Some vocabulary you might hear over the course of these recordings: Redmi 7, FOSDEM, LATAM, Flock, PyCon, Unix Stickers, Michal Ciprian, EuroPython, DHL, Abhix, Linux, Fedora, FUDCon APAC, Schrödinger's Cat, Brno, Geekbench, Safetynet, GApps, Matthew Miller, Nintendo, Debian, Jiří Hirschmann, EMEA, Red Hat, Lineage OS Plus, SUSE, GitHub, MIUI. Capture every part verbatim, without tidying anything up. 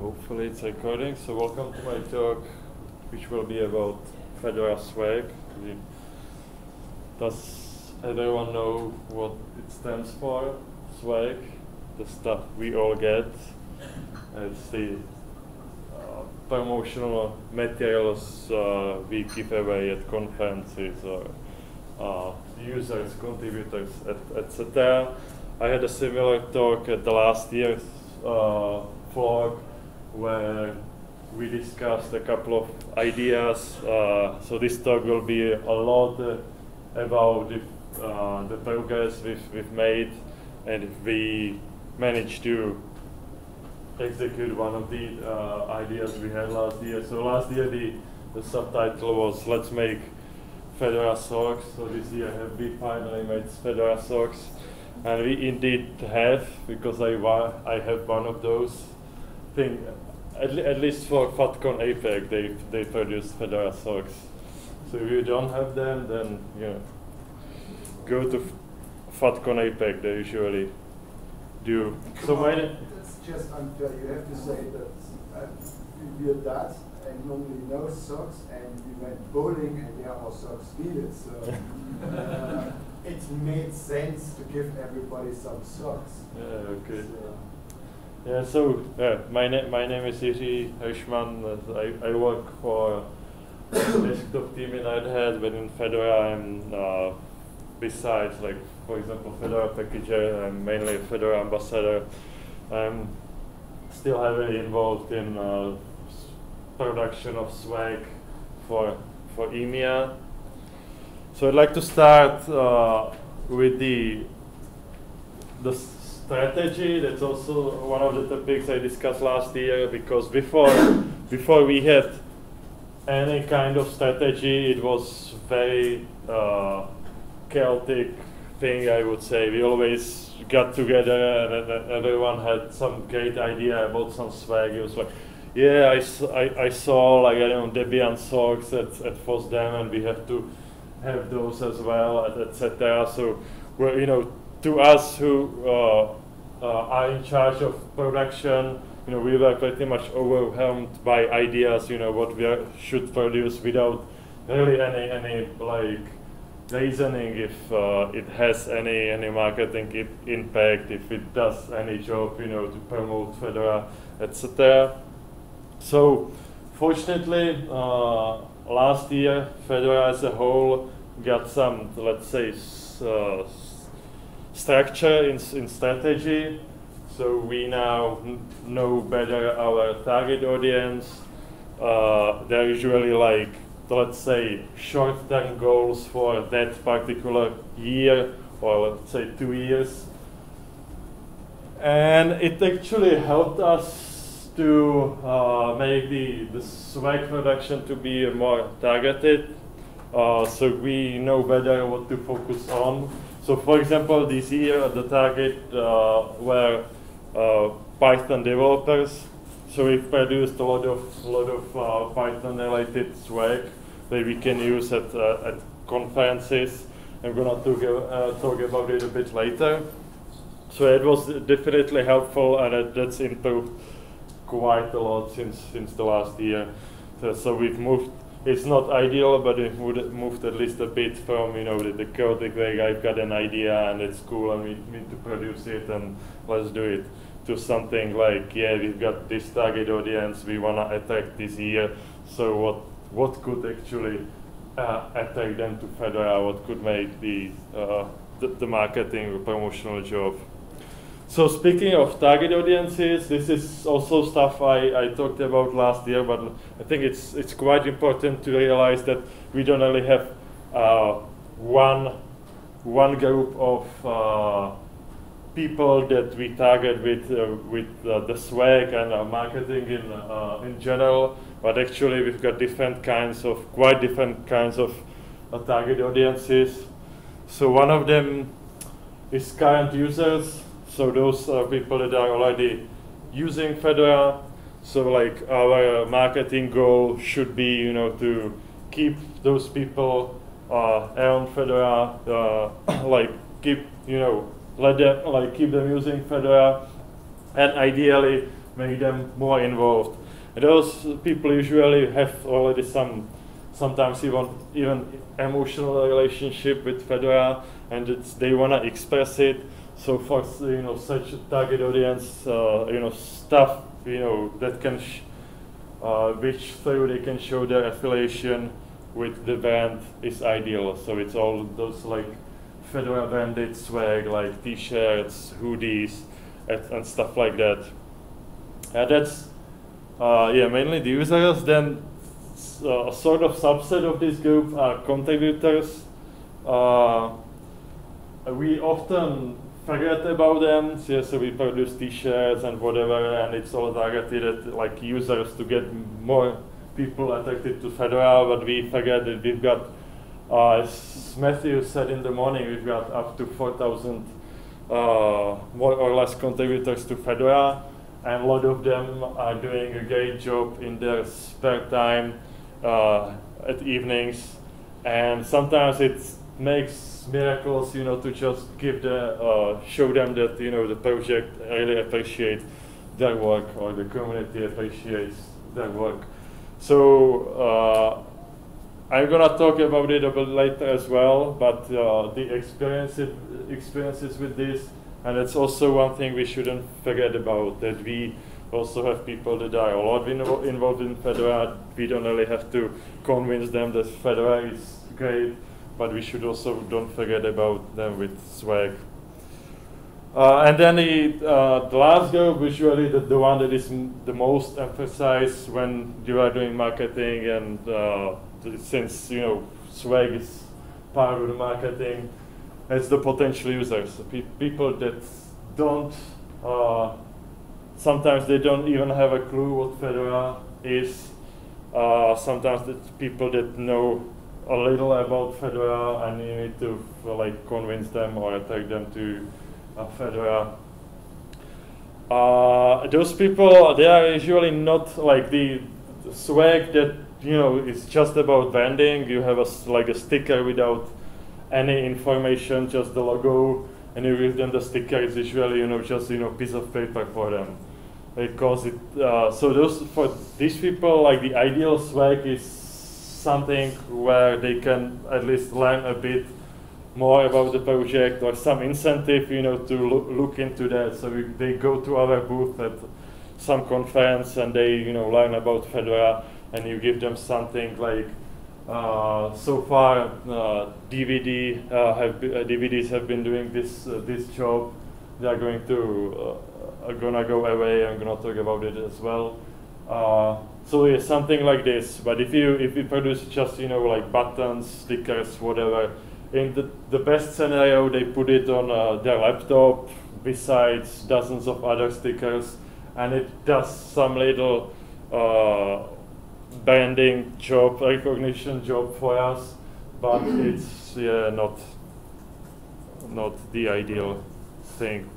hopefully it's recording. So welcome to my talk, which will be about Fedora swag. Does everyone know what it stands for? Swag, the stuff we all get. It's the uh, promotional materials uh, we give away at conferences, or uh, users, contributors, et cetera. I had a similar talk at the last year's uh, Flock, where we discussed a couple of ideas. Uh, so this talk will be a lot uh, about the, uh, the progress we've, we've made, and if we managed to execute one of the uh, ideas we had last year. So last year the, the subtitle was "Let's make Fedora socks." So this year have we finally made Fedora socks. And we indeed have, because I wa I have one of those things. At, le at least for FUDCon APAC, they they produce Fedora socks. So if you don't have them, then you know, go to FUDCon APAC. They usually do. So my that's just unfair. You have to say that we did that, and normally no socks, and we went bowling, and there are socks needed. So. uh, It made sense to give everybody some socks. Yeah, okay. So. Yeah, so uh, my, na my name is Jiří Hirschmann. I, I work for desktop team in Red Hat, but in Fedora I'm, uh, besides, like, for example, Fedora Packager, I'm mainly a Fedora ambassador. I'm still heavily involved in uh, production of swag for, for E M E A. So I'd like to start uh, with the, the strategy. That's also one of the topics I discussed last year, because before, before we had any kind of strategy, it was very uh, chaotic thing, I would say. We always got together and, and everyone had some great idea about some swag. It was like, yeah, I, I, I saw, like, I don't know, Debian socks at, at FOSDEM, and we have to have those as well, et cetera. So, well, you know, to us who uh, uh, are in charge of production, you know, we were pretty much overwhelmed by ideas. You know, what we are, should produce without really any any like reasoning if uh, it has any any marketing I impact, if it does any job, you know, to promote Fedora, et cetera. So, fortunately. Uh, Last year, Fedora as a whole got some, let's say, s uh, s structure in, in strategy. So we now n know better our target audience. Uh, they're usually, like, let's say, short-term goals for that particular year, or let's say two years. And it actually helped us to uh, make the, the swag production to be uh, more targeted, uh, so we know better what to focus on. So, for example, this year the target uh, were uh, Python developers, so we produced a lot of lot of uh, Python-related swag that we can use at, uh, at conferences. I'm gonna talk, uh, talk about it a bit later. So it was definitely helpful, and it, that's improved quite a lot since since the last year. So, so we've moved. It's not ideal, but we've moved at least a bit from, you know, the, the chaotic way, I've got an idea and it's cool and we need to produce it and let's do it, to something like, yeah, we've got this target audience we wanna attract this year. So what what could actually uh, attract them to Fedora? What could make the uh, the, the marketing or promotional job? So speaking of target audiences, this is also stuff I, I talked about last year, but I think it's it's quite important to realize that we don't only have uh, one one group of uh, people that we target with uh, with uh, the swag and our marketing in uh, in general, but actually we've got different kinds of quite different kinds of uh, target audiences. So one of them is current users. So those are people that are already using Fedora. So, like, our marketing goal should be, you know, to keep those people uh, around Fedora, uh, like keep, you know, let them, like keep them using Fedora, and ideally make them more involved. And those people usually have already some, sometimes even even emotional relationship with Fedora, and it's, they want to express it. So for you know such a target audience, uh, you know stuff you know that can, sh uh, which through they can show their affiliation with the brand is ideal. So it's all those like Fedora branded swag, like T-shirts, hoodies, and, and stuff like that. And that's uh, yeah mainly the users. Then so a sort of subset of this group are contributors. Uh, we often forget about them, so, so we produce t-shirts and whatever, and it's all targeted at like users to get more people attracted to Fedora, but we forget that we've got, uh, as Matthew said in the morning, we've got up to four thousand uh, more or less contributors to Fedora, and a lot of them are doing a great job in their spare time uh, at evenings, and sometimes it makes miracles, you know, to just give the uh, show them that you know the project really appreciates their work, or the community appreciates their work. So uh, I'm gonna talk about it a bit later as well, but uh, the experience experiences with this. And that's also one thing we shouldn't forget about, that we also have people that are a lot invo involved in Fedora. We don't really have to convince them that Fedora is great, but we should also don't forget about them with swag. Uh, and then the, uh, the last group, usually the, the one that is m the most emphasized when you are doing marketing, and uh, since you know swag is part of the marketing, it's the potential users, pe people that don't, uh, sometimes they don't even have a clue what Fedora is. Uh, sometimes it's people that know a little about Fedora, and you need to uh, like convince them or attract them to uh, Fedora. Uh, those people, they are usually not like the, the swag that, you know, it's just about branding. You have a, like a sticker without any information, just the logo, and you give them the sticker. It's usually, you know, just you know, piece of paper for them, because it. Uh, so those for these people, like the ideal swag is something where they can at least learn a bit more about the project, or some incentive, you know, to lo look into that. So we, they go to our booth at some conference, and they, you know, learn about Fedora, and you give them something like. Uh, so far, uh, D V D uh, have be, uh, D V Ds have been doing this uh, this job. They are going to uh, are gonna go away. I'm gonna talk about it as well. Uh, so yeah, something like this. But if you if you produce just you know like buttons, stickers, whatever, in the the best scenario they put it on uh, their laptop besides dozens of other stickers, and it does some little. Uh, branding job, recognition job for us, but it's yeah, not not the ideal thing.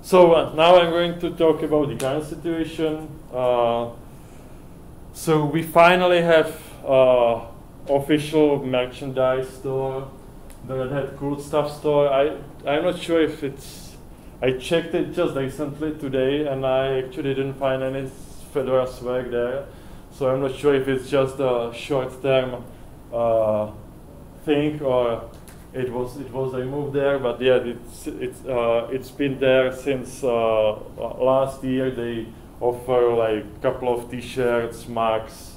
So uh, now I'm going to talk about the current situation. Uh, so we finally have uh, official merchandise store, the Red Hat Cool Stuff store. I, I'm not sure if it's, I checked it just recently today, and I actually didn't find any Fedora swag there, so I'm not sure if it's just a short-term uh, thing or it was it was removed there. But yeah, it's it's uh, it's been there since uh, last year. They offer like a couple of T-shirts, mugs,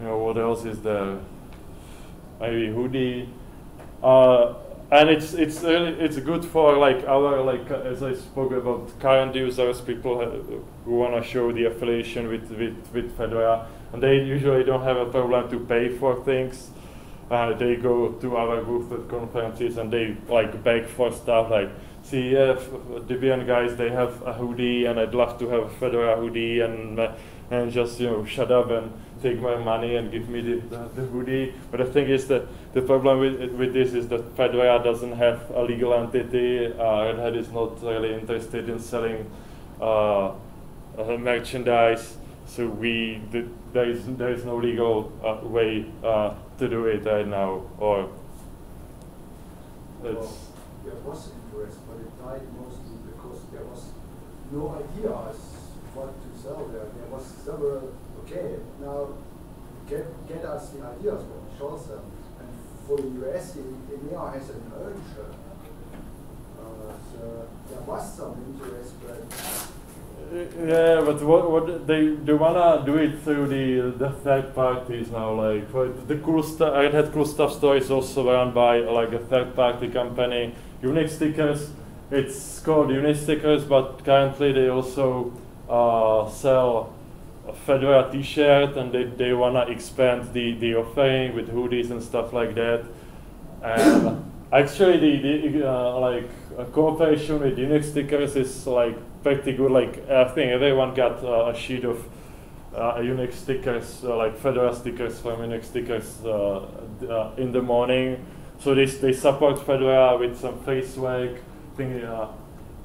you know what else is there? Maybe hoodie, uh, and it's it's really, it's good for like our like uh, as I spoke about current users, people who wanna show the affiliation with, with, with Fedora, and they usually don't have a problem to pay for things. Uh, they go to our booth at conferences and they like beg for stuff like, see, yeah, Debian guys, they have a hoodie and I'd love to have a Fedora hoodie, and uh, and just you know shut up and take my money and give me the, the, the hoodie. But the thing is that the problem with, with this is that Fedora doesn't have a legal entity. Uh, Red Hat is not really interested in selling uh, Uh, merchandise, so we th there is there is no legal uh, way uh, to do it right now. Or well, there was interest, but it died mostly because there was no ideas what to sell there. There was several, okay, now get, get us the ideas, what to show them. And for the U S, E M E A has an urge. Uh, so there was some interest, but yeah, but what, what they they wanna do it through the, the third parties now. Like for the cool stuff, Red Hat cool stuff store is also run by like a third party company, Unix Stickers. It's called Unix Stickers, but currently they also uh, sell a Fedora T-shirt, and they they wanna expand the the offering with hoodies and stuff like that. And actually, the, the uh, like uh, cooperation with Unix Stickers is like pretty good. Like I think everyone got uh, a sheet of uh, Unix stickers, uh, like Fedora stickers from Unix Stickers uh, uh, in the morning. So they they support Fedora with some free swag thing, uh,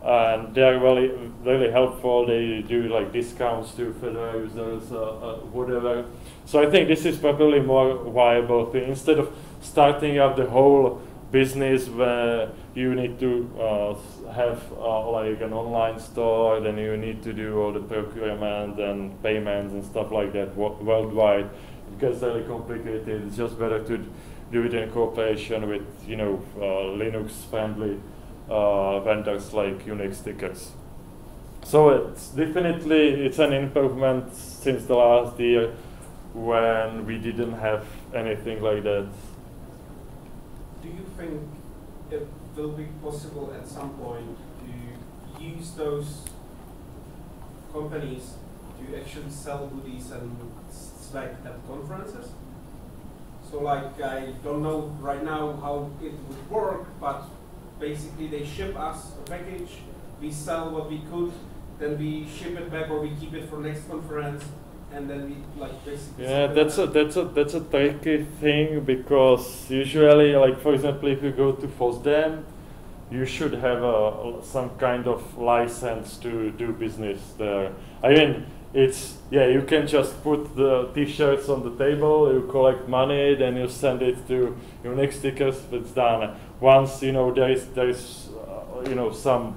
and they are really really helpful. They do like discounts to Fedora users, uh, uh, whatever. So I think this is probably more viable thing instead of starting up the whole business where you need to uh, have uh, like an online store, then you need to do all the procurement and payments and stuff like that wo worldwide. It gets really complicated. It's just better to do it in cooperation with, you know, uh, Linux-friendly uh, vendors like Unix Stickers. So it's definitely it's an improvement since the last year when we didn't have anything like that. Do you think it will be possible at some point to use those companies to actually sell goodies and swag at conferences? So like, I don't know right now how it would work, but basically they ship us a package, we sell what we could, then we ship it back or we keep it for next conference. And then we like basically yeah, that's a that's a that's a tricky thing because usually, like for example, if you go to FOSDEM, you should have a some kind of license to do business there. I mean, it's yeah, you can just put the T-shirts on the table, you collect money, then you send it to Unix Stickers. It's done. Once you know there is there is uh, you know some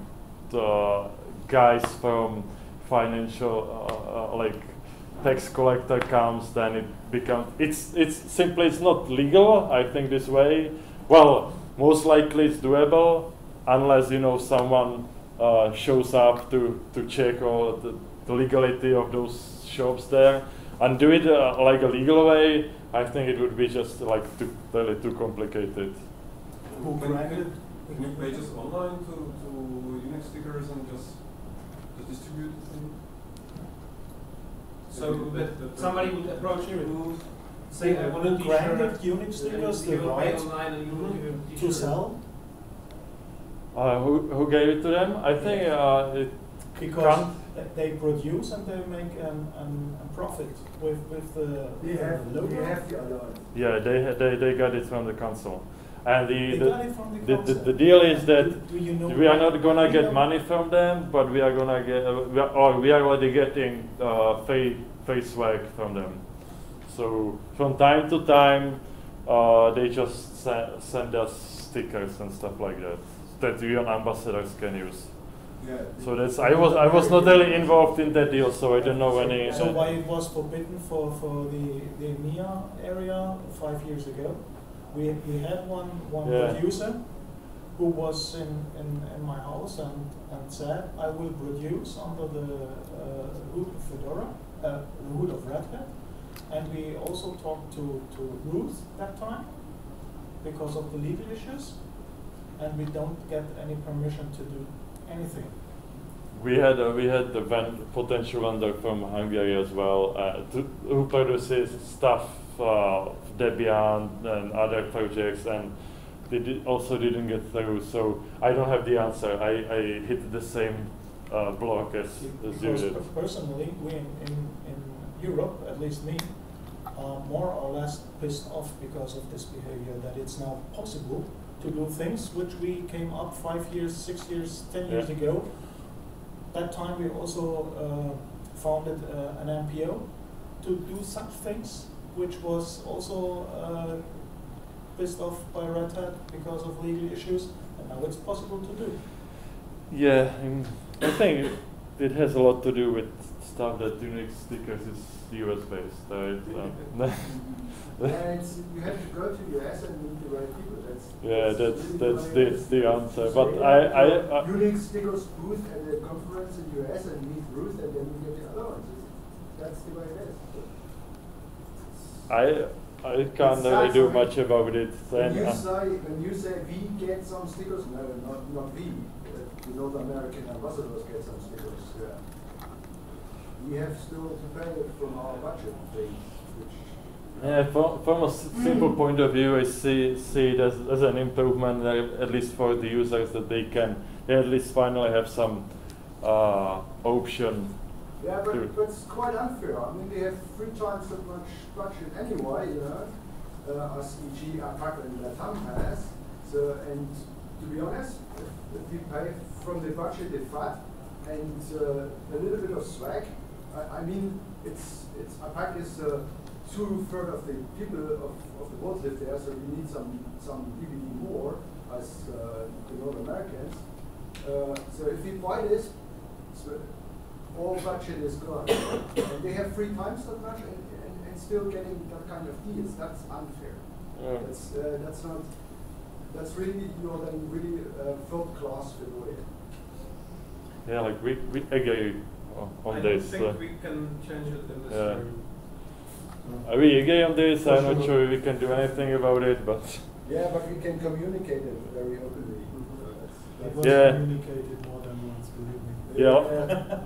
uh, guys from financial uh, uh, like. tax collector comes, then it becomes it's it's simply it's not legal. I think this way. Well, most likely it's doable unless you know someone uh, shows up to to check all the, the legality of those shops there and do it uh, like a legal way. I think it would be just like too really too complicated. Who branded new pages online to to Unix Stickers and just to distribute them? So that somebody would approach you and say, I want a T-shirt. Granted Unix Stickers the right to sell? Uh, who, who gave it to them? I think uh, it Because can't. they produce and they make an, an, a profit with, with the they have, logo. They have the allowance. Yeah, they, they, they got it from the council. And the, the, the, the, the deal is that do, do you know we are not gonna get money from them, but we are gonna get, uh, we are, or we are already getting uh, free, free swag from them. So from time to time, uh, they just se send us stickers and stuff like that that your ambassadors can use. Yeah. So that's I was I was not really involved in that deal, so I don't know any. So why it was forbidden for for the the E M E A area five years ago? We, we had one, one yeah. producer who was in, in, in my house and, and said, I will produce under the uh, hood of Fedora, uh, the hood of Red Hat. And we also talked to, to Ruth that time because of the legal issues. And we don't get any permission to do anything. We had uh, we had the vend potential vendor from Hungary as well uh, to, who produces stuff. Uh, Debian and other projects, and they did also didn't get through. So I don't have the answer. I, I hit the same uh, block as, as you did. Personally, we in, in, in Europe, at least me, are more or less pissed off because of this behavior, that it's now possible to do things which we came up five years, six years, ten yeah. years ago. That time we also uh, founded uh, an N P O to do such things, which was also uh, pissed off by Red Hat because of legal issues, and now it's possible to do. Yeah, I think it has a lot to do with stuff that Unix Stickers is U S based. Right? So. Yeah, it's, you have to go to the U S and meet the right people. That's, yeah, that's that's, really that's the, the answer. But I, I, I Unix Stickers booth at the conference in the U S and meet Ruth and then you get the other ones. That's the way it is. I I can't really do much about it. When you, uh, say, when you say we get some stickers, no, not not we. The North American ambassadors get some stickers. Yeah. We have still to pay it from our budget, things, which yeah, from, from a simple point of view, I see, see it as, as an improvement, uh, at least for the users, that they can they at least finally have some uh, option. Yeah, but, but it's quite unfair. I mean, we have three times that much budget anyway, you know, uh, as for example, APAC and LATAM has. So, and to be honest, if, if we pay from the budget the F A T and uh, a little bit of swag, I, I mean, it's it's APAC is uh, two-thirds of the people of, of the world live there, so we need some some D V D more as uh, the North Americans. Uh, so if we buy this, so all budget is gone. And they have three times that much and, and, and still getting that kind of deals. That's unfair. Yeah. That's, uh, that's not, that's really, you know, then really uh, third class in a way. Yeah, like we, we agree on I this. I think so we can change it in this yeah. room. Uh, we agree on this. I'm not sure we can do anything about it, but. Yeah, but we can communicate it very openly. Mm-hmm. That's, that's yeah. Communicated more than once, believe me. Yeah,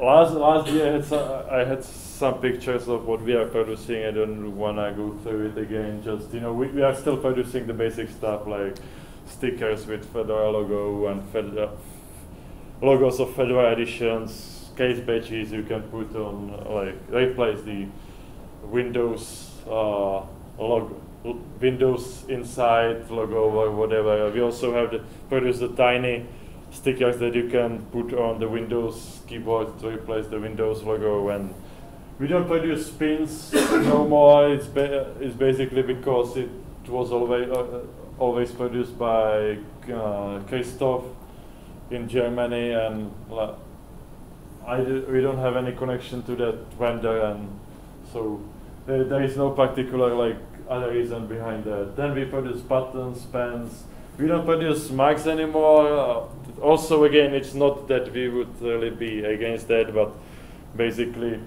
last last year I had, some, I had some pictures of what we are producing. I don't want to go through it again. Just you know, we, we are still producing the basic stuff like stickers with Fedora logo and Fedora logos of Fedora editions, case badges you can put on, like replace the Windows uh, logo, Windows Inside logo or whatever. We also have the, produce the tiny stickers that you can put on the Windows keyboard to replace the Windows logo. And we don't produce pins no more. It's ba it's basically because it was always uh, always produced by uh, Christoph in Germany, and uh, I d we don't have any connection to that vendor, and so there, there is no particular like other reason behind that. Then we produce buttons, pens. We don't produce marks anymore. Uh, Also, again, it's not that we would really be against that, but basically,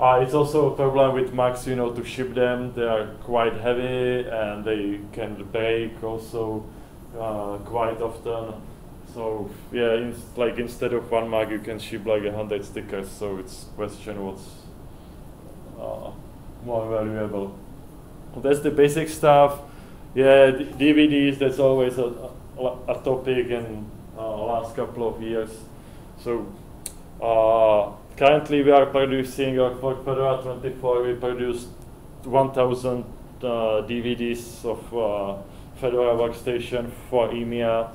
uh, it's also a problem with Macs, you know, to ship them. They are quite heavy and they can break also uh, quite often. So, yeah, ins like instead of one Mac, you can ship like a hundred stickers. So it's question what's uh, more valuable. Well, that's the basic stuff. Yeah, d DVDs. That's always a, a, a topic and. Uh, last couple of years. So uh, currently we are producing, or for Fedora twenty-four we produced one thousand uh, D V Ds of uh, Fedora Workstation for E M E A.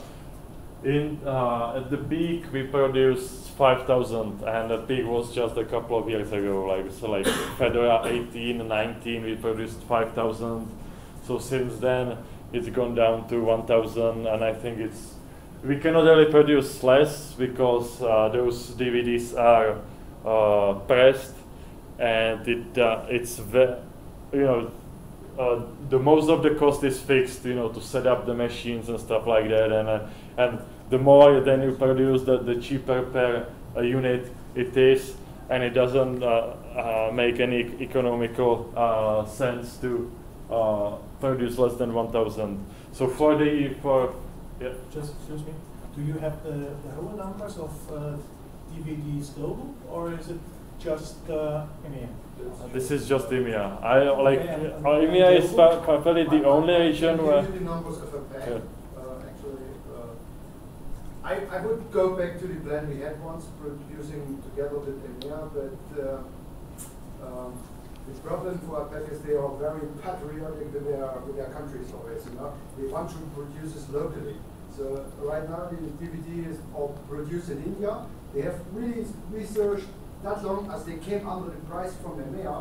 In, uh, at the peak we produced five thousand, and the peak was just a couple of years ago. Like, so like Fedora eighteen, nineteen we produced five thousand. So since then it's gone down to one thousand, and I think it's we cannot really produce less because uh, those D V Ds are uh, pressed, and it uh, it's ve you know uh, the most of the cost is fixed, you know, to set up the machines and stuff like that, and uh, and the more then you produce, the, the cheaper per uh, unit it is, and it doesn't uh, uh, make any economical uh, sense to uh, produce less than one thousand. So for the for yeah. Just excuse me. Do you have the, the whole numbers of uh, D V Ds global, or is it just uh, E M E A? Uh, this is just E M E A. I like E M E A is probably the only region where. The numbers of a bank, yeah. uh, actually, uh, I I would go back to the plan we had once, producing together with E M E A, but. Uh, um, The problem for APAC is they are very patriotic with their, with their countries always, you know. They want to produce this locally. So right now the D V D is all produced in India. They have really researched that long as they came under the price from E M E A.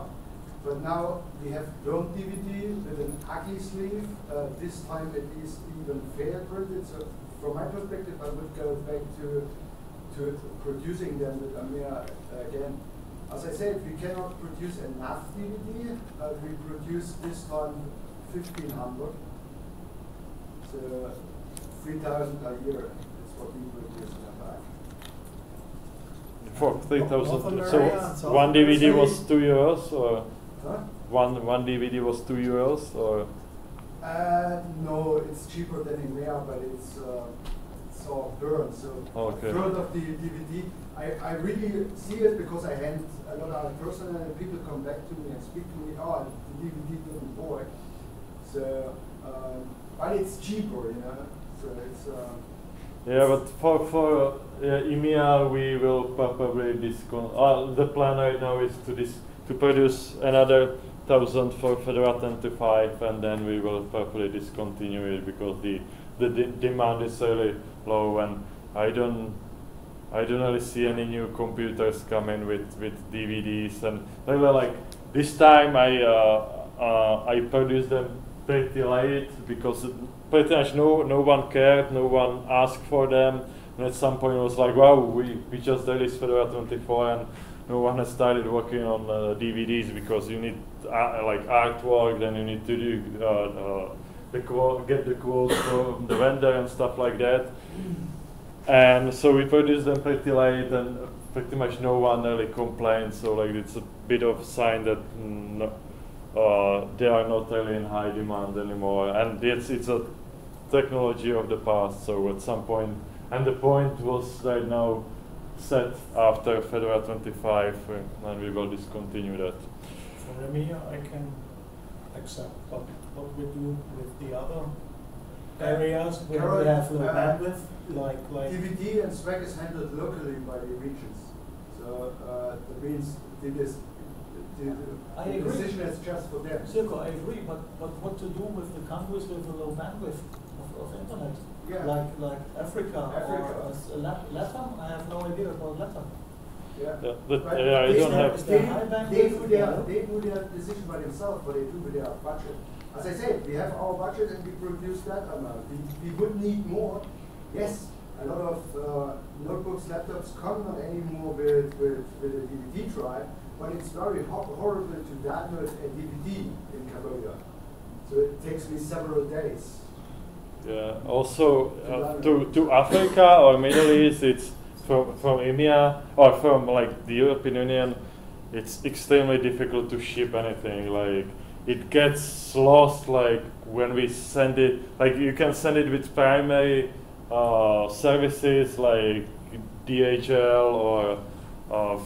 But now we have drone D V D with an ugly sleeve. Uh, this time it is even fair printed. So from my perspective, I would go back to to it, producing them with Amir again. As I said, we cannot produce enough D V D, but we produced this time fifteen hundred. So three thousand a year is what we produce in APAC. For three thousand, so one D V D was two euros, or huh? one one D V D was two euros, or uh, no, it's cheaper than in there, but it's uh, it's all burn. So okay. A third of the D V D, I I really see it because I hand a lot of person and people come back to me and speak to me. Oh, the D V D didn't work. So, um, but it's cheaper, you know. So it's. Um, Yeah, but for for uh, E M E A we will probably discount. Uh, the plan right now is to dis to produce another thousand for Fedora ten to five, and then we will probably discontinue it because the the de demand is really low, and I don't I don't really see any new computers coming with with D V Ds, and they were like this time I uh, uh, I produced them pretty late because. Pretty much no, no one cared, no one asked for them, and at some point it was like, wow, we, we just released Fedora twenty-four and no one has started working on uh, D V Ds because you need uh, like artwork, then you need to do, uh, uh, the quote, get the quotes from the vendor and stuff like that. And so we produced them pretty late and pretty much no one really complained, so like it's a bit of a sign that mm, uh, they are not really in high demand anymore, and it's, it's a technology of the past, so at some point, and the point was right now set after Fedora twenty-five, and we will discontinue that. For me, I can accept what, what we do with the other areas where Carol, we have low uh, bandwidth, like, like... D V D and SWAG is handled locally by the regions, so uh, that means it is The, the, the decision is just for them. Circo, I agree, but, but what to do with the countries with a low bandwidth of, of internet? Yeah. Like like Africa, Africa. or Latam? I have no idea about Latam. Yeah, yeah, but right. yeah, I they don't have... They, they, do their, yeah. they do their decision by themselves, but they do with their budget. As I said, we have our budget and we produce that amount. We, we would need more. Yes, a lot of uh, notebooks, laptops come not anymore with, with, with a D V D drive, but it's very ho horrible to download a D V D in Cambodia. So it takes me several days. Yeah, also uh, to, to Africa or Middle East, it's from, from E M E A or from like the European Union, it's extremely difficult to ship anything. Like it gets lost like when we send it, like you can send it with primary uh, services like D H L or uh,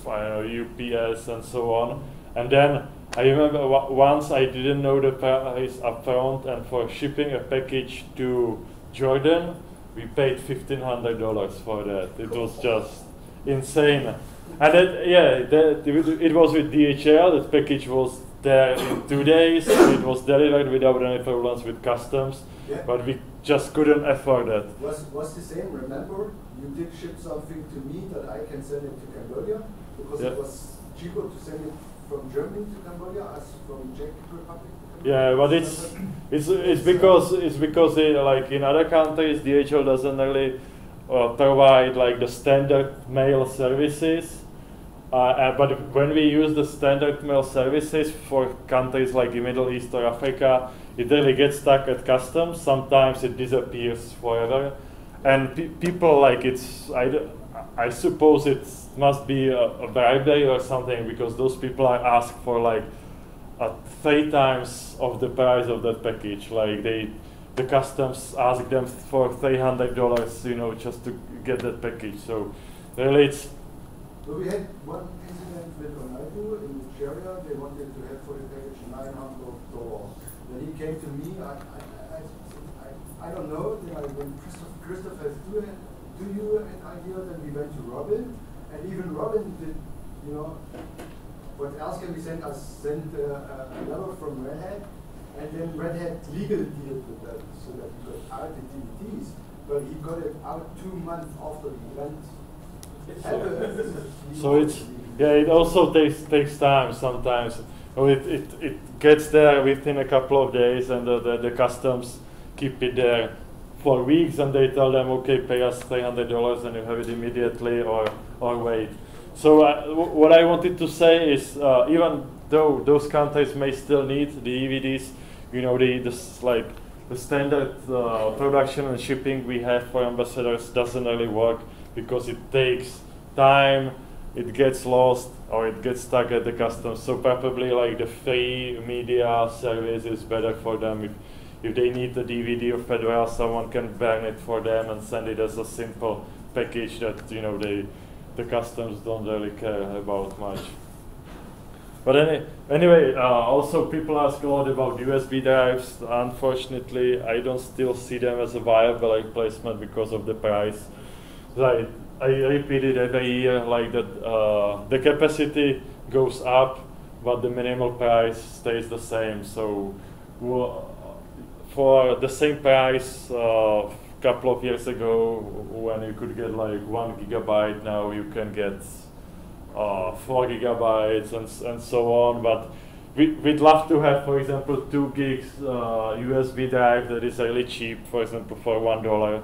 Uh, U P S and so on, and then I remember once I didn't know the price up front, and for shipping a package to Jordan we paid fifteen hundred dollars for that. It was just insane, and that, yeah, that, it was with D H L. That package was there in two days. It was delivered without any problems with customs, yeah. But we just couldn't afford that. Was was the same? Remember, you did ship something to me that I can send it to Cambodia. Because yep. It was cheaper to send it from Germany to Cambodia as from Czech Republic. To Cambodia. Yeah, but it's it's it's because it's because it, like in other countries, D H L doesn't really uh, provide like the standard mail services. Uh, uh, but when we use the standard mail services for countries like the Middle East or Africa, it really gets stuck at customs. Sometimes it disappears forever, and pe people like it's I. D I suppose it must be a, a bribery or something, because those people are asked for like uh, three times of the price of that package. Like they, the customs ask them for three hundred dollars, you know, just to get that package. So really, it's. So we had one incident with Onaidu in Nigeria. They wanted to have for the package nine hundred dollars. Then he came to me. I, I, I, I, I don't know. Then I went, Christopher, Christopher has to it. Do you an idea? Then we went to Robin, and even Robin did, you know, what else can we send us? Send uh, a letter from Red Hat, and then Red Hat legally deal with that, so that he got out the D V Ds, but he got it out two months after the event. So, so it's, yeah, it also takes takes time sometimes. Oh, it, it, it gets there within a couple of days, and the, the, the customs keep it there for weeks, and they tell them, okay, pay us three hundred dollars and you have it immediately, or, or wait. So uh, w what I wanted to say is, uh, even though those countries may still need the E V Ds, you know, the, this, like, the standard uh, production and shipping we have for ambassadors doesn't really work, because it takes time, it gets lost, or it gets stuck at the customs. So probably like the free media service is better for them. If, if they need a D V D of Fedora, someone can burn it for them and send it as a simple package that, you know, they, the customs don't really care about much. But any, anyway, uh, also people ask a lot about U S B drives. Unfortunately, I don't still see them as a viable replacement because of the price. Like, I repeat it every year, like that uh, the capacity goes up, but the minimal price stays the same. So for the same price, uh, couple of years ago, when you could get like one gigabyte, now you can get uh, four gigabytes and and so on. But we, we'd love to have, for example, two gigs uh, U S B drive that is really cheap, for example, for one dollar,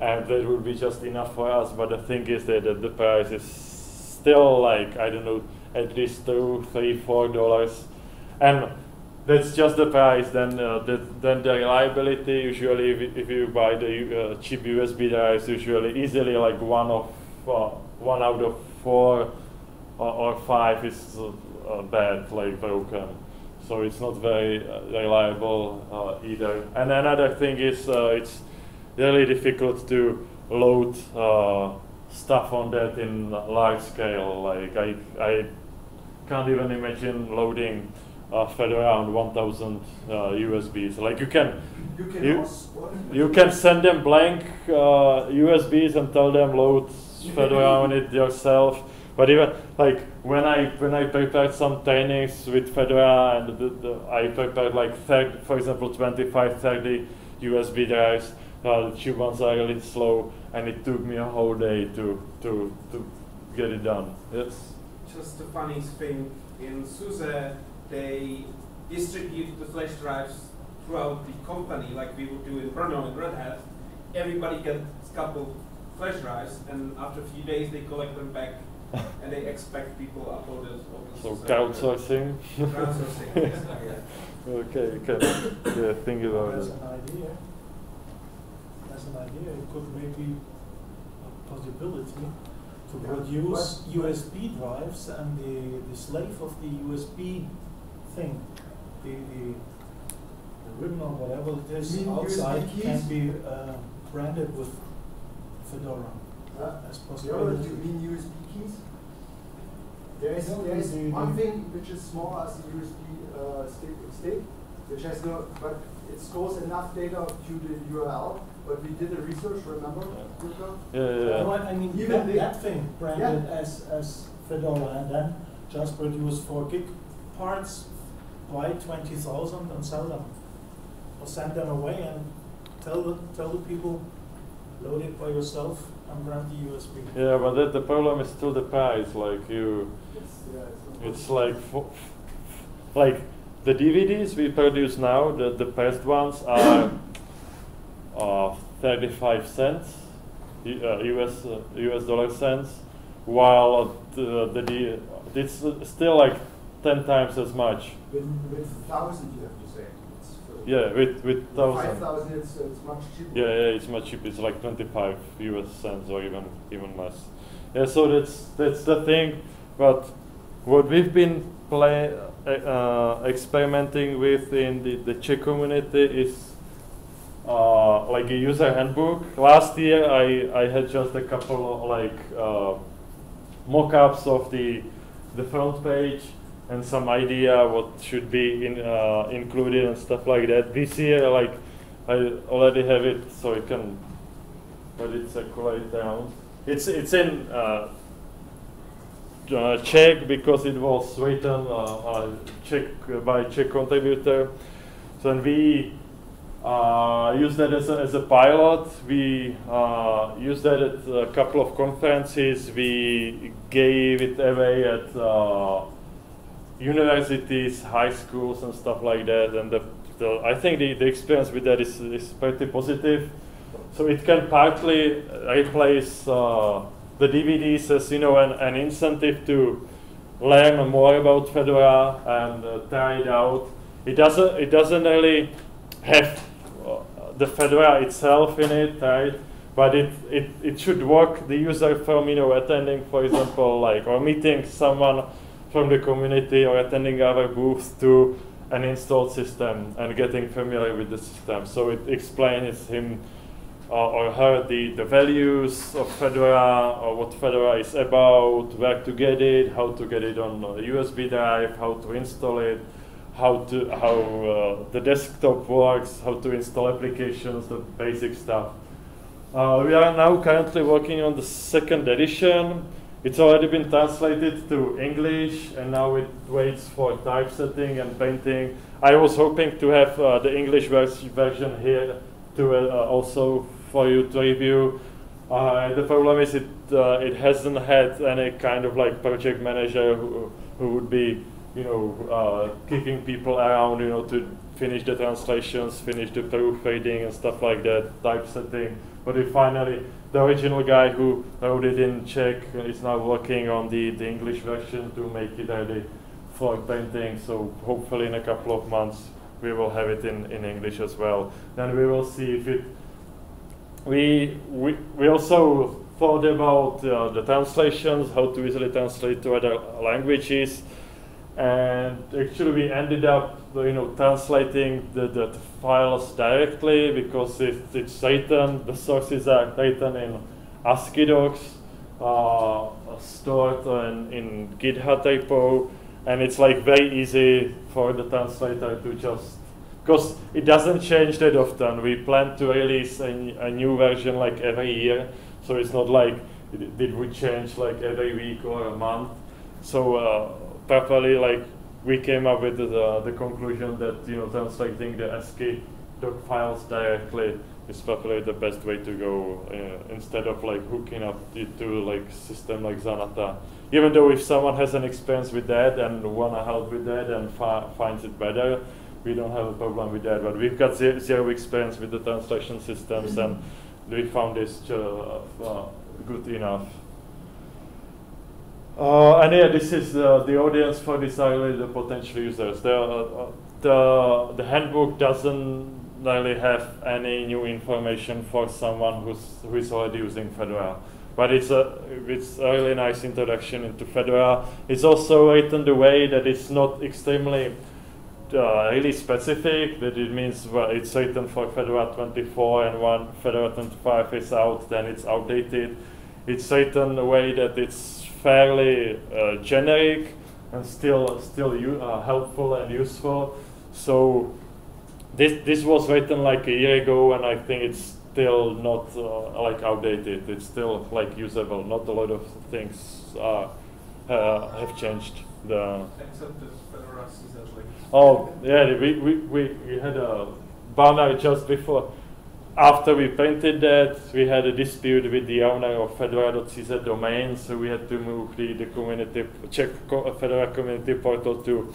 and that would be just enough for us. But the thing is that, that the price is still like, I don't know, at least two, three, four dollars, and that's just the price. Then, uh, the, then the reliability. Usually, if, if you buy the uh, cheap U S B drives, usually easily like one of uh, one out of four or, or five is uh, bad, like broken. So it's not very uh, reliable uh, either. And another thing is, uh, it's really difficult to load uh, stuff on that in large scale. Like I, I can't even imagine loading Uh, Fedora on one thousand uh, U S Bs. Like you can, you can, you, you can send them blank uh, U S Bs and tell them load Fedora on it yourself. But even like when I when I prepared some trainings with Fedora, and the, the, I prepared like thirty, for example, twenty-five, thirty U S B drives. Uh, the cheap ones are really slow, and it took me a whole day to to to get it done. Yes. Just the funniest thing in SUSE, they distribute the flash drives throughout the company, like we would do in Brno and Red Hat. Everybody gets a couple flash drives, and after a few days they collect them back, and they expect people upload those. So crowdsourcing. Crowdsourcing. Yeah. Okay, you can yeah, think about it. That's an idea. That's an idea. It could maybe a possibility to produce U S B drives, and the the slave of the U S B thing, the, the, the ribbon or whatever it is, mean outside can be uh, branded with Fedora uh, as possible. Do you mean U S B keys? There is, no, there is the one the thing which is small as a U S B uh, stick, stick, which has no, but it stores enough data to the U R L. But we did a research, remember? Yeah, yeah, yeah. No, I mean, even that, that thing branded yeah. as, as Fedora, and then just produce four gig parts, buy twenty thousand and sell them, or send them away and tell the, tell the people, load it by yourself and run the U S B. Yeah, but that, the problem is still the price. Like you, it's, yeah, it's, it's like, for, like the D V Ds we produce now, the, the best ones are uh, thirty-five cents, uh, U S uh, U S dollar cents, while the, the D, it's still like ten times as much. With, with thousand, you have to say. It's yeah, with with, with thousand. Five thousand, it's, it's much cheaper. Yeah, yeah, it's much cheaper. It's like twenty-five U S cents or even even less. Yeah, so that's that's the thing. But what we've been play, uh, experimenting with in the, the Czech community is uh, like a user handbook. Last year, I I had just a couple of like uh, mock-ups of the the front page and some idea what should be in, uh, included and stuff like that. This year, like, I already have it, so I can let it circulate down. It's it's in uh, uh, Czech because it was written uh, uh, Czech by Czech contributor. So and we uh, use that as a, as a pilot. We uh, used that at a couple of conferences. We gave it away at Uh, universities, high schools, and stuff like that, and the, the I think the, the experience with that is, is pretty positive. So it can partly replace uh, the D V Ds as, you know, an, an incentive to learn more about Fedora and uh, try it out. It doesn't, it doesn't really have uh, the Fedora itself in it, right? But it, it, it should work the user from, you know, attending, for example, like, or meeting someone from the community or attending other booths to an installed system and getting familiar with the system. So it explains him uh, or her the, the values of Fedora, or what Fedora is about, where to get it, how to get it on a U S B drive, how to install it, how to how uh, the desktop works, how to install applications, the basic stuff. Uh, we are now currently working on the second edition. It's already been translated to English, and now it waits for typesetting and painting. I was hoping to have uh, the English vers version here to uh, also for you to review. Uh, the problem is it uh, it hasn't had any kind of like project manager who, who would be, you know, uh, kicking people around, you know, to finish the translations, finish the proofreading and stuff like that, typesetting. But we finally, the original guy who wrote it in Czech is now working on the, the English version to make it ready for painting. So hopefully in a couple of months we will have it in, in English as well. Then we will see if it... We, we, we also thought about uh, the translations, how to easily translate to other languages. And actually we ended up, you know, translating the, the files directly, because it, it's written, the sources are written in ASCII docs, uh, stored in, in GitHub repo, and it's like very easy for the translator to just, because it doesn't change that often. We plan to release a, a new version like every year, so it's not like it, it would change like every week or a month. So uh, properly, like, we came up with the, the conclusion that, you know, translating the ASCII doc files directly is probably the best way to go, uh, instead of like hooking up it to like system like Xanata. Even though if someone has an experience with that and wanna help with that and fi finds it better, we don't have a problem with that. But we've got zero, zero experience with the translation systems, mm-hmm. and we found this uh, uh, good enough. Uh, and yeah, this is uh, the audience for this are really the potential users. The, uh, the, the handbook doesn't really have any new information for someone who's, who is already using Fedora. But it's a, it's a really nice introduction into Fedora. It's also written the way that it's not extremely uh, really specific, that it means, well, it's written for Fedora twenty-four, and when Fedora twenty-five is out, then it's outdated. It's written the way that it's fairly uh, generic and still still uh, helpful and useful. So this this was written like a year ago, and I think it's still not uh, like outdated. It's still like usable. Not a lot of things are uh, have changed. The except the Fedora season. Oh yeah, we we we we had a banner just before. After we painted that, we had a dispute with the owner of Fedora dot C Z domain, so we had to move the, the community, Czech Fedora community portal to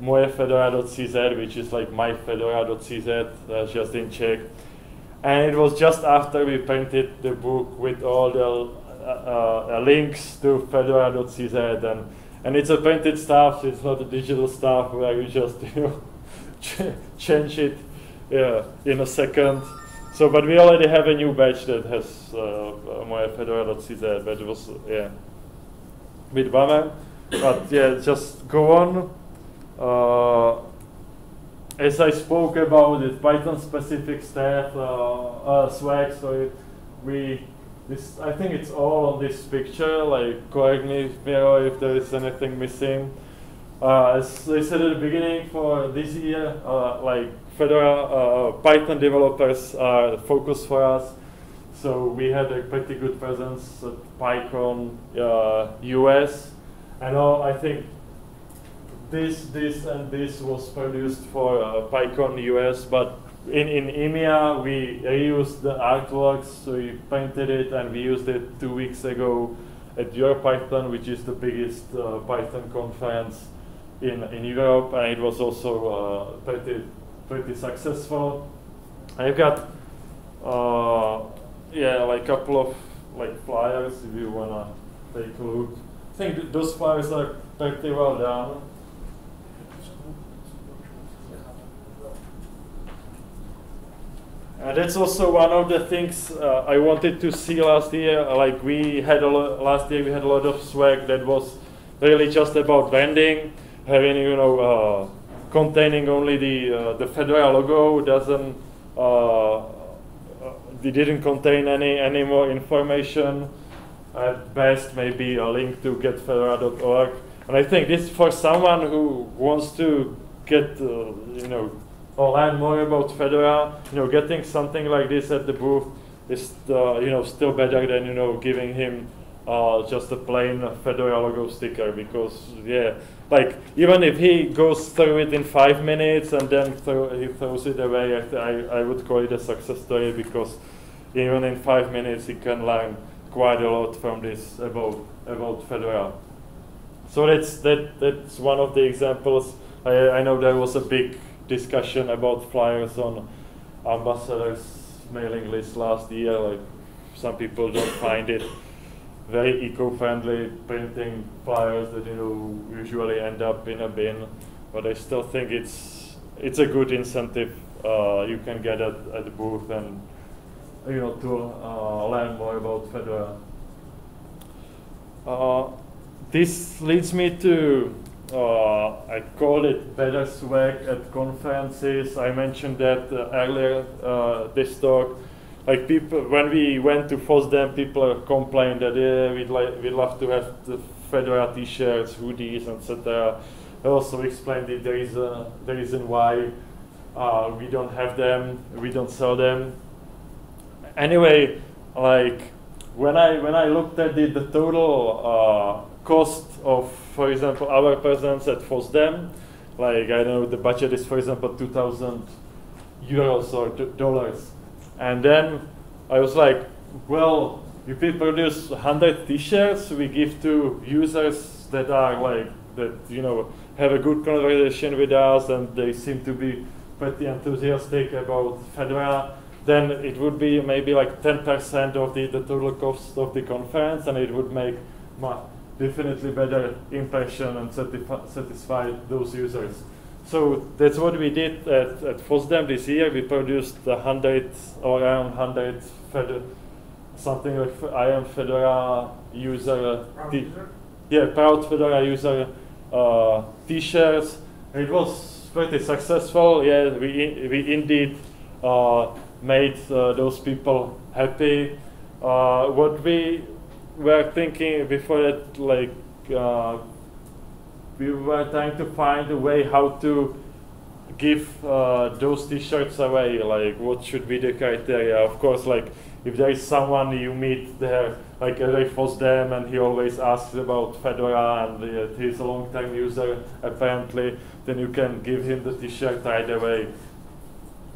mojefedora dot C Z, which is like my fedora dot C Z, uh, just in Czech. And it was just after we painted the book with all the uh, uh, links to fedora dot C Z, and, and it's a painted stuff, it's not a digital stuff where you just, you know, ch change it yeah, in a second. So, but we already have a new badge that has mojefedora dot C Z, but it was, yeah, a bit bummer. But yeah, just go on. Uh, as I spoke about it, Python-specific stuff, uh, uh, swag, so we, this, I think it's all on this picture, like correct me, Miro, if there is anything missing. Uh, as I said at the beginning, for this year, uh, like, Fedora uh, Python developers are the focus for us, so we had a pretty good presence at PyCon uh, U S. And all, I think this, this, and this was produced for uh, PyCon U S, but in, in E M E A we reused the artworks, so we painted it, and we used it two weeks ago at EuroPython, which is the biggest uh, Python conference in, in Europe, and it was also uh, pretty. pretty successful. I've got Uh, yeah, like a couple of like flyers if you wanna take a look. I think th those flyers are pretty well done. And that's also one of the things uh, I wanted to see last year. Like we had a lo last year, we had a lot of swag that was really just about branding, having you know uh, containing only the uh, the Fedora logo, doesn't uh, uh, they didn't contain any any more information. At best, maybe a link to get fedora dot org. And I think this for someone who wants to get uh, you know. or learn more about Fedora, you know, getting something like this at the booth is, uh, you know, still better than, you know, giving him uh, just a plain Fedora logo sticker, because, yeah, like, even if he goes through it in five minutes and then throw, he throws it away, I, I would call it a success story, because even in five minutes he can learn quite a lot from this about, about Fedora. So that's, that, that's one of the examples. I, I know there was a big discussion about flyers on ambassadors' mailing list last year. Like some people don't find it very eco-friendly, printing flyers that you know usually end up in a bin. But I still think it's it's a good incentive uh, you can get at, at the booth and you know to uh, learn more about Fedora. Uh, this leads me to. Uh, I call it better swag at conferences. I mentioned that uh, earlier uh, this talk. Like people, when we went to FOSDEM, people complained that yeah, we'd like we love to have the Fedora T-shirts, hoodies, et cetera. I also explained that there is a the reason why uh, we don't have them, we don't sell them. Anyway, like when I when I looked at the, the total uh, cost of, for example, our presence at FOSDEM, like I know the budget is, for example, two thousand euros or dollars. And then I was like, well, if we produce one hundred t-shirts, we give to users that are like, that, you know, have a good conversation with us and they seem to be pretty enthusiastic about Fedora, then it would be maybe like ten percent of the, the total cost of the conference, and it would make much. Definitely better impression and satisfy those users. So that's what we did at, at FOSDEM this year. We produced one hundred or around one hundred Fedora, something like I am Fedora user, proud user? yeah, proud Fedora user uh, t-shirts. It was pretty successful. Yeah, we we indeed uh, made uh, those people happy. Uh, what we We were thinking before that, like, uh, we were trying to find a way how to give uh, those t-shirts away, like, what should be the criteria. Of course, like, if there is someone you meet there, like, Ray FOSDEM, and he always asks about Fedora, and uh, he's a long-time user, apparently, then you can give him the t-shirt right away.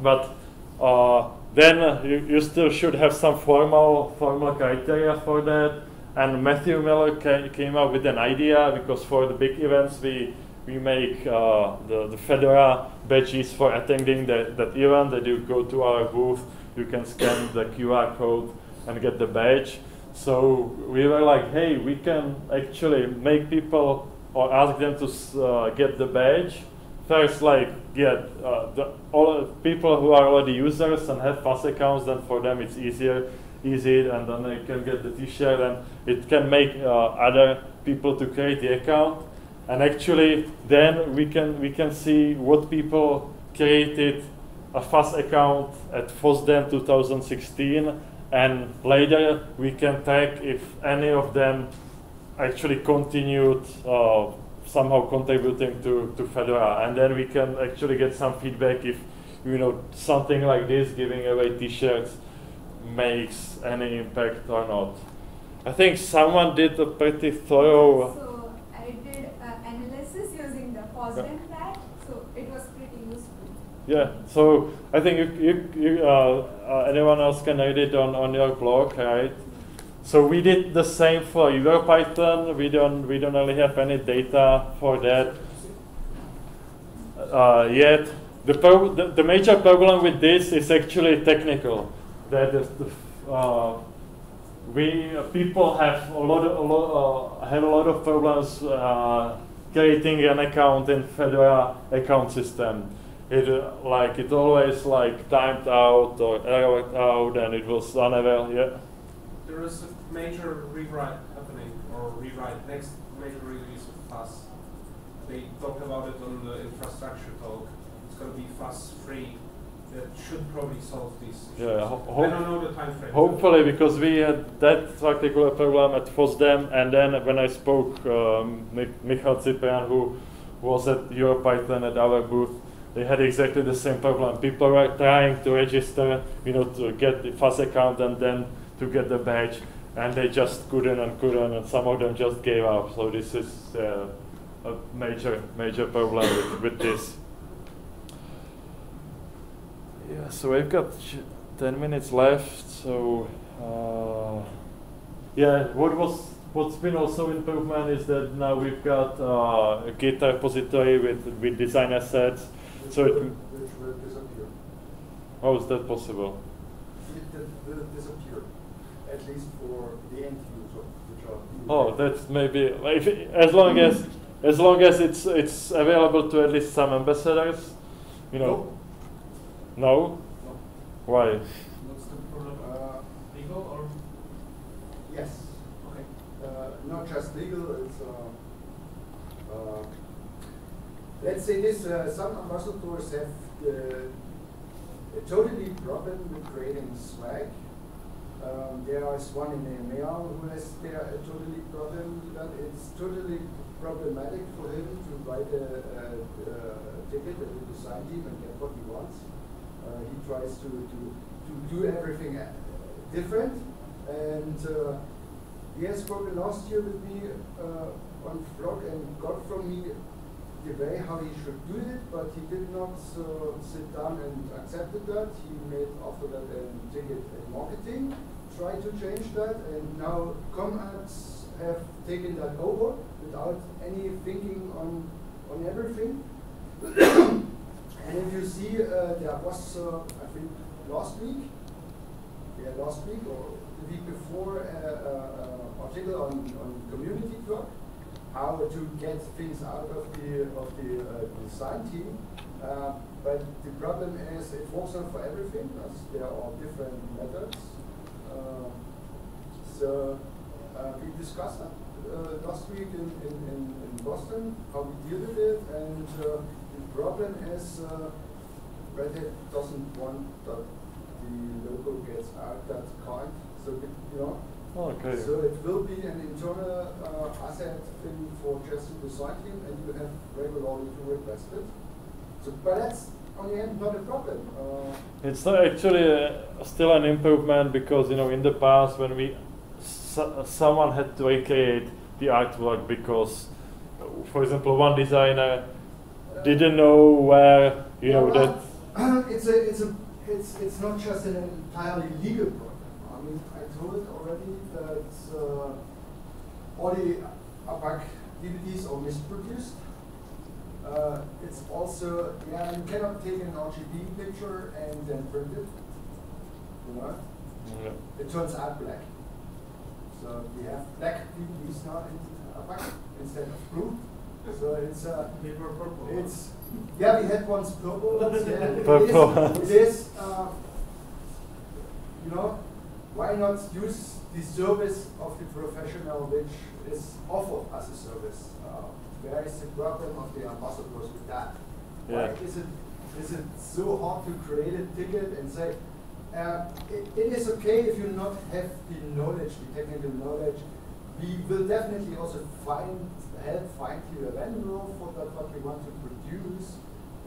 But uh, then you, you still should have some formal, formal criteria for that. And Matthew Miller ca came up with an idea, because for the big events we we make uh, the, the Fedora badges for attending the, that event. That you go to our booth, you can scan the Q R code and get the badge. So we were like, hey, we can actually make people or ask them to uh, get the badge. First, like, yeah, uh, the, all people who are already users and have FAS accounts, then for them it's easier, easy, and then they can get the t-shirt, and it can make uh, other people to create the account. And actually, then we can we can see what people created a FAS account at FOSDEM two thousand sixteen, and later we can track if any of them actually continued. Uh, somehow contributing to, to Fedora, and then we can actually get some feedback if, you know, something like this, giving away t-shirts, makes any impact or not. I think someone did a pretty thorough... So, I did uh, analysis using the FOSDEM flag, so it was pretty useful. Yeah, so I think you, you, you, uh, uh, anyone else can read it on, on your blog, right? So we did the same for EuroPython. We don't we don't really have any data for that uh, yet. The, the the major problem with this is actually technical. that is the uh, we uh, people have a lot, of, a lot uh, have a lot of problems uh, creating an account in Fedora account system. It uh, like it always like timed out or errored out, and it was unavailable. Yeah. There is a major rewrite happening, or rewrite next major release of F U S. They talked about it on the infrastructure talk. It's going to be F U S free. That should probably solve these issues. Yeah, I don't know the time frame. Hopefully, because we had that particular problem at FOSDEM, and then when I spoke um, Michal Ciprian, who was at EuroPython at our booth, they had exactly the same problem. People were trying to register, you know, to get the F U S account and then to get the badge, and they just couldn't and couldn't, and some of them just gave up. So this is uh, a major, major problem with, with this. Yeah, so we've got ten minutes left. So, uh, yeah, what was what's been also improvement is that now we've got uh, a Git repository with with design assets. Which so will, it which will disappear. How is that possible? It will disappear, at least for the end user, which are. Oh, that's maybe if it, as long as as long as it's it's available to at least some ambassadors, you know. No. No? No. Why? What's the problem? Uh, legal or? Yes. Okay. Uh, not just legal. It's uh, uh, let's say this: uh, some ambassadors have uh, a totally problem with creating swag. Um, there is one in the M A R who has there a totally problem with that. It's totally problematic for him to write a, a, a ticket at the design team and get what he wants. Uh, he tries to, to, to do everything uh, different, and uh, he has spoken last year with me uh, on Flock and got from me the way how he should do it, but he did not uh, sit down and accepted that. He made after that a ticket in marketing, tried to change that, and now ComApps have taken that over without any thinking on, on everything. And if you see, uh, there was, uh, I think, last week, yeah, last week or the week before, an uh, uh, article on, on community blog, how to get things out of the of the uh, design team. Uh, but the problem is, it works not for everything, because there are different methods. Uh, so uh, we discussed that uh, last week in, in, in, in Boston, how we deal with it, and. Uh, The problem is uh, Red Hat doesn't want that the logo gets out that kind, so it, you know. Okay. So it will be an internal uh, asset thing for just the design team, and you have regularly to request it. So, but that's on the end not a problem. Uh, it's not actually uh, still an improvement, because you know in the past when we s someone had to recreate the artwork because, uh, for example, one designer. Didn't know where you yeah, know that. Uh, it's a it's a it's it's not just an entirely legal problem. I mean, I told it already that uh, all the A PAC D V Ds are misproduced. Uh, it's also yeah, you cannot take an R G B picture and then print it. You know, yeah. It turns out black. So we have black D V Ds now in A PAC instead of blue. So it's uh, they were purple. It's yeah, we had once purple. Yeah, purple. It is, it is uh, you know, why not use the service of the professional, which is offered as a service? Uh, where is the problem of the ambassadors with that? Yeah. Why is it is it so hard to create a ticket and say uh, it, it is okay if you not have the knowledge, the technical knowledge? We will definitely also find help find you a vendor for that what we want to produce.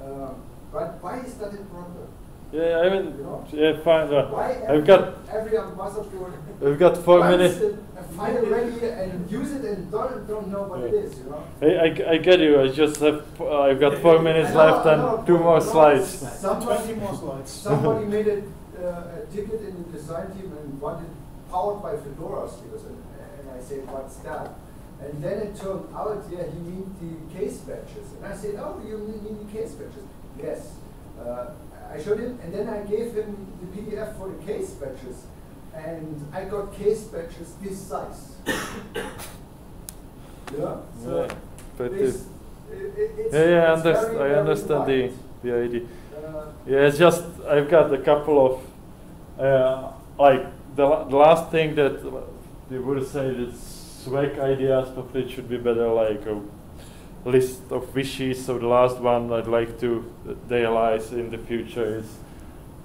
Uh, but why is that a problem? Yeah, I mean, you know? Yeah, fine. Uh, why every, I've got every ambassador. We've got four minutes. It, uh, find it ready and use it and don't don't know what yeah. it is. You know. I, I I get you. I just have uh, I've got four minutes know, left and know, two more slides. Somebody more slides. Somebody made a, uh, a ticket in the design team and wanted powered by Fedora stickers. I said, what's that? And then it turned out, yeah, he needs the case batches. And I said, oh, you need the case batches? Yes. Uh, I showed him, and then I gave him the P D F for the case batches, and I got case batches this size. Yeah, so yeah, but this, it, it, it's, yeah, yeah, it's I understand. Very, I understand the the idea. Uh, yeah, it's just I've got a couple of uh, like the, the last thing that they would say that swag ideas, but it should be better like a list of wishes. So the last one I'd like to realize in the future is,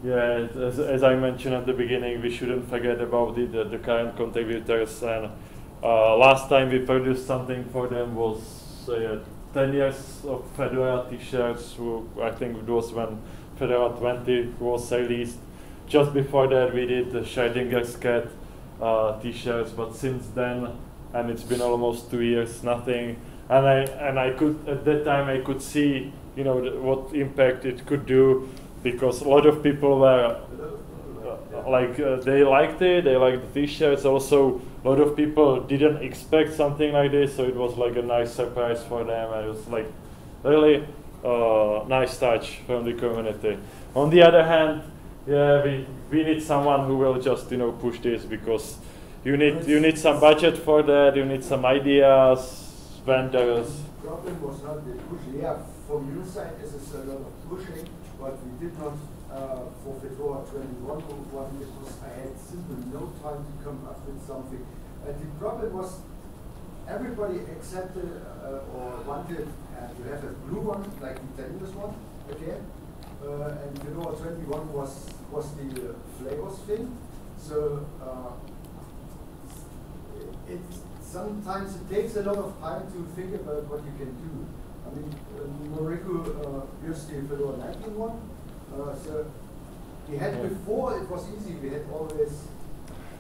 yeah, as, as I mentioned at the beginning, we shouldn't forget about it, the, the current contributors. And uh, last time we produced something for them was uh, ten years of Fedora t-shirts. I think it was when Fedora twenty was released. Just before that we did the Schrödinger's Cat uh, t-shirts, but since then, and it's been almost two years, nothing. And I, and I could, at that time I could see, you know, th what impact it could do, because a lot of people were, uh, like, uh, they liked it, they liked the t-shirts. Also, a lot of people didn't expect something like this, so it was like a nice surprise for them, and it was like really uh, nice touch from the community. On the other hand, yeah, we, we need someone who will just, you know, push this, because you need, you need some budget for that, you need some ideas, vendors. The problem was not the pushing. Yeah, from your side, this is a lot of pushing, but we did not, uh, for Fedora twenty-one point one, because I had simply no time to come up with something. And the problem was everybody accepted uh, or wanted uh, to have a blue one, like the Nintendo's one, again. Uh, and Fedora twenty-one was was the uh, flavors thing, so uh, it, it sometimes it takes a lot of time to think about what you can do. I mean, uh, Moriku uh, used the Fedora nineteen one, uh, so we had before it was easy. We had always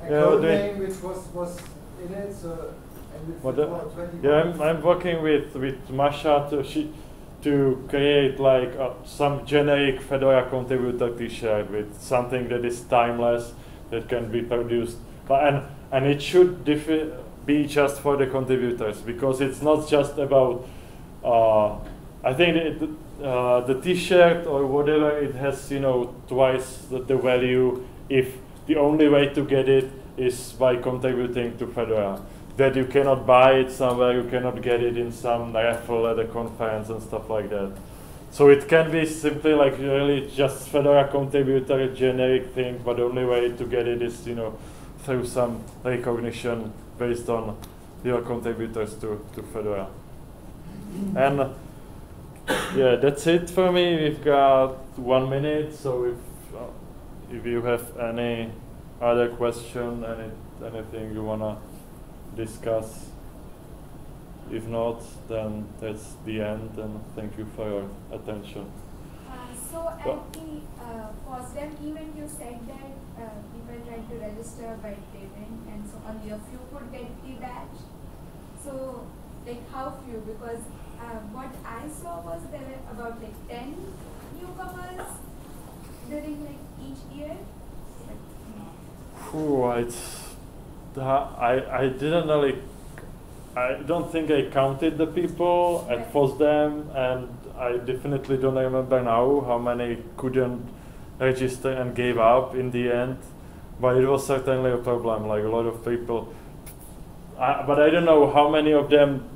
a yeah, code name which was was in it. So and with Fedora twenty-one, yeah, I'm I'm working with with Masha. To she. to create like uh, some generic Fedora contributor t-shirt with something that is timeless, that can be produced. But, and, and it should be just for the contributors, because it's not just about, uh, I think it, uh, the t-shirt or whatever, it has, you know, twice the, the value if the only way to get it is by contributing to Fedora. That you cannot buy it somewhere, you cannot get it in some raffle at a conference and stuff like that. So it can be simply like really just Fedora contributor, generic thing, but the only way to get it is, you know, through some recognition based on your contributors to, to Fedora. And yeah, that's it for me. We've got one minute, so if, uh, if you have any other question, any, anything you wanna discuss. If not, then that's the end, and thank you for your attention. Uh, so at but the uh, FOSDEM event, you said that uh, people tried to register by payment, and so only a few could get the badge. So like how few? Because uh, what I saw was there were about like ten newcomers during like each year. Ooh, it's I, I didn't really, I don't think I counted the people at FOSDEM, and I definitely don't remember now how many couldn't register and gave up in the end, but it was certainly a problem, like a lot of people. I, but I don't know how many of them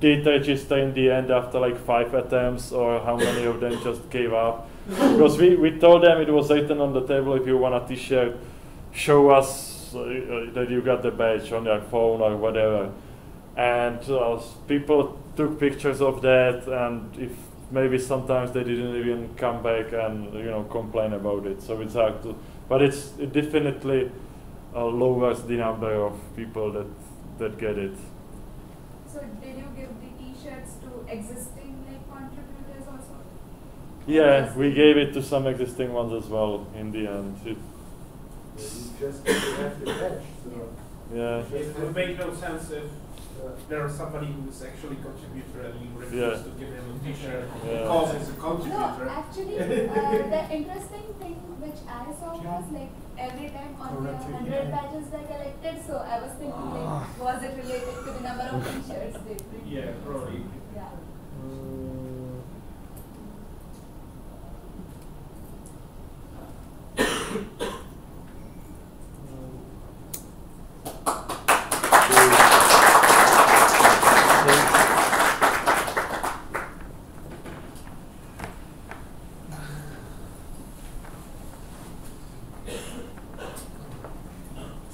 did register in the end after like five attempts, or how many of them just gave up. Because we, we told them, it was written on the table, if you want a t-shirt, show us Uh, that you got the badge on your phone or whatever, and uh, people took pictures of that, and if maybe sometimes they didn't even come back and, you know, complain about it. So it's hard to, but it's it definitely uh, lowers the number of people that that get it. So did you give the t-shirts to existing like contributors also? Yeah, we gave it to some existing ones as well in the end. It, You just have to patch, so yeah. It would make no sense if uh, there is somebody who is actually a contributor and you refuse yeah. to give him a t-shirt yeah. because it's a contributor. No, actually, uh, the interesting thing which I saw was like every time on the one hundred badges they collected, so I was thinking, ah. like, was it related to the number of t-shirts they printed? Yeah, probably. Yeah. Um,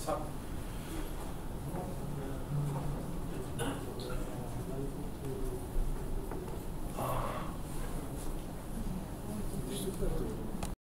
So